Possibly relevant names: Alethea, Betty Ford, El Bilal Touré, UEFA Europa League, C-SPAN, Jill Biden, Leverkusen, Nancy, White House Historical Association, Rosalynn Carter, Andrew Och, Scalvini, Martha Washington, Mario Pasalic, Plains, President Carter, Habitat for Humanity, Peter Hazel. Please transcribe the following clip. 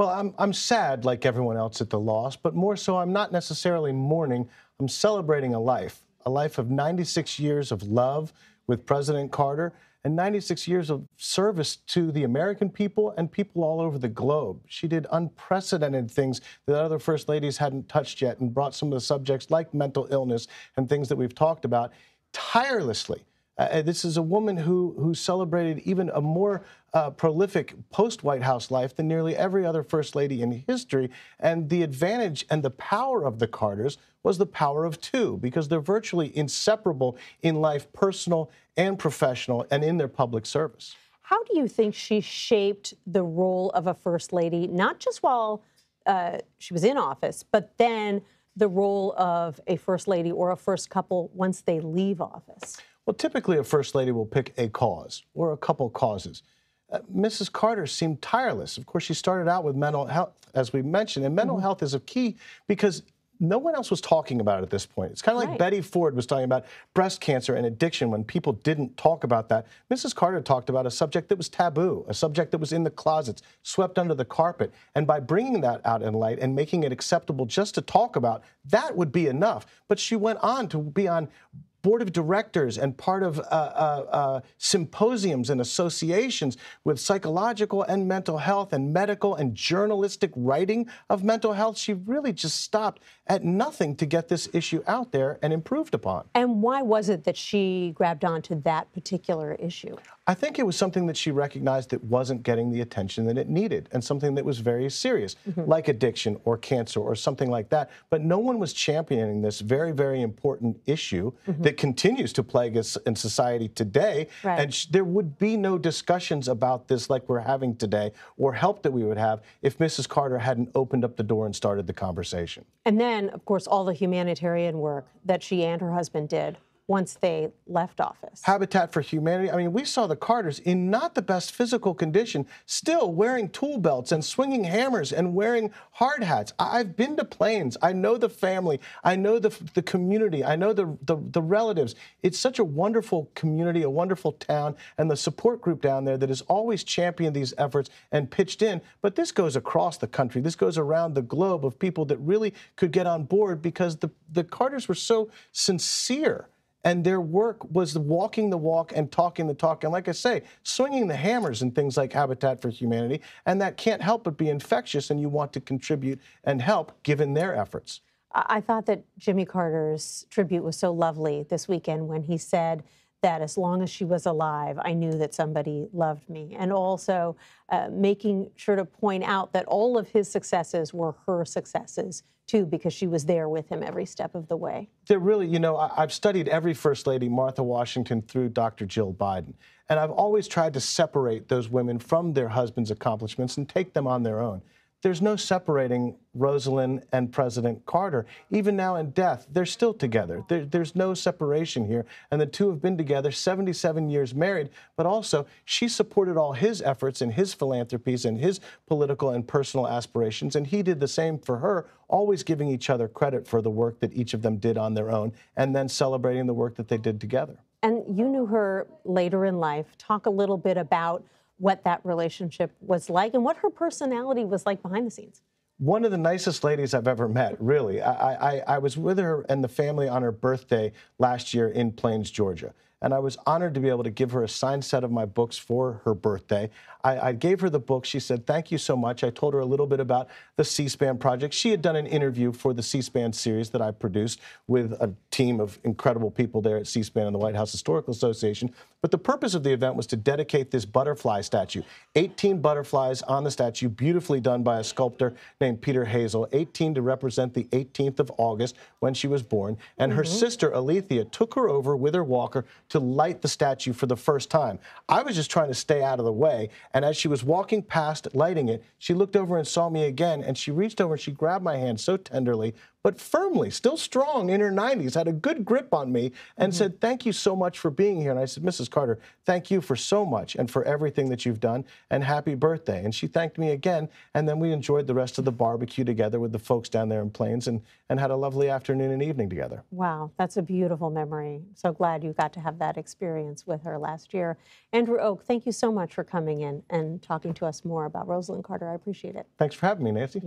Well, I'm sad, like everyone else, at the loss, but more so I'm not necessarily mourning. I'm celebrating a life of 96 years of love with President Carter and 96 years of service to the American people and people all over the globe. She did unprecedented things that other First Ladies hadn't touched yet and brought some of the subjects like mental illness and things that we've talked about tirelessly. This is a woman who celebrated even a more prolific post-White House life than nearly every other First Lady in history. And the advantage and the power of the Carters was the power of two, because they're virtually inseparable in life, personal and professional, and in their public service. How do you think she shaped the role of a First Lady, not just while she was in office, but then the role of a First Lady or a first couple once they leave office? Well, typically a First Lady will pick a cause or a couple causes. Mrs. Carter seemed tireless. Of course, she started out with mental health, as we mentioned, and mental health is a key because no one else was talking about it at this point. It's kind of like Betty Ford was talking about breast cancer and addiction when people didn't talk about that. Mrs. Carter talked about a subject that was taboo, a subject that was in the closets, swept under the carpet. And by bringing that out in light and making it acceptable just to talk about, that would be enough. But she went on to be on board of directors and part of symposiums and associations with psychological and mental health and medical and journalistic writing of mental health. She really just stopped at nothing to get this issue out there and improved upon. And why was it that she grabbed onto that particular issue? I think it was something that she recognized that wasn't getting the attention that it needed and something that was very serious, like addiction or cancer or something like that. But no one was championing this very, very important issue that continues to plague us in society today. And there would be no discussions about this like we're having today or help that we would have if Mrs. Carter hadn't opened up the door and started the conversation. And then, of course, all the humanitarian work that she and her husband did once they left office. Habitat for Humanity. I mean, we saw the Carters in not the best physical condition, still wearing tool belts and swinging hammers and wearing hard hats. I've been to Plains. I know the family. I know the community. I know the relatives. It's such a wonderful community, a wonderful town, and the support group down there that has always championed these efforts and pitched in. But this goes across the country. This goes around the globe of people that really could get on board because the Carters were so sincere. And their work was walking the walk and talking the talk. And like I say, swinging the hammers in things like Habitat for Humanity. And that can't help but be infectious, and you want to contribute and help given their efforts. I thought that Jimmy Carter's tribute was so lovely this weekend when he said that as long as she was alive, I knew that somebody loved me. And also making sure to point out that all of his successes were her successes, too, because she was there with him every step of the way. They're really, you know, I've studied every First Lady, Martha Washington, through Dr. Jill Biden. And I've always tried to separate those women from their husbands' accomplishments and take them on their own. There's no separating Rosalynn and President Carter. Even now in death, they're still together. There's no separation here. And the two have been together 77 years married, but also she supported all his efforts and his philanthropies and his political and personal aspirations. And he did the same for her, always giving each other credit for the work that each of them did on their own and then celebrating the work that they did together. And you knew her later in life. Talk a little bit about what that relationship was like and what her personality was like behind the scenes. One of the nicest ladies I've ever met, really. I was with her and the family on her birthday last year in Plains, Georgia. And I was honored to be able to give her a signed set of my books for her birthday. I gave her the book. She said, thank you so much. I told her a little bit about the C-SPAN project. She had done an interview for the C-SPAN series that I produced with a team of incredible people there at C-SPAN and the White House Historical Association. But the purpose of the event was to dedicate this butterfly statue. 18 butterflies on the statue, beautifully done by a sculptor named Peter Hazel, 18 to represent the 18th of August when she was born. And her sister, Alethea, took her over with her walker to light the statue for the first time. I was just trying to stay out of the way, and as she was walking past lighting it, she looked over and saw me again, and she reached over and she grabbed my hand so tenderly, but firmly, still strong in her 90s, had a good grip on me and said, thank you so much for being here. And I said, Mrs. Carter, thank you for so much and for everything that you've done, and happy birthday. And she thanked me again, and then we enjoyed the rest of the barbecue together with the folks down there in Plains and had a lovely afternoon and evening together. Wow, that's a beautiful memory. So glad you got to have that experience with her last year. Andrew Och, thank you so much for coming in and talking to us more about Rosalynn Carter. I appreciate it. Thanks for having me, Nancy.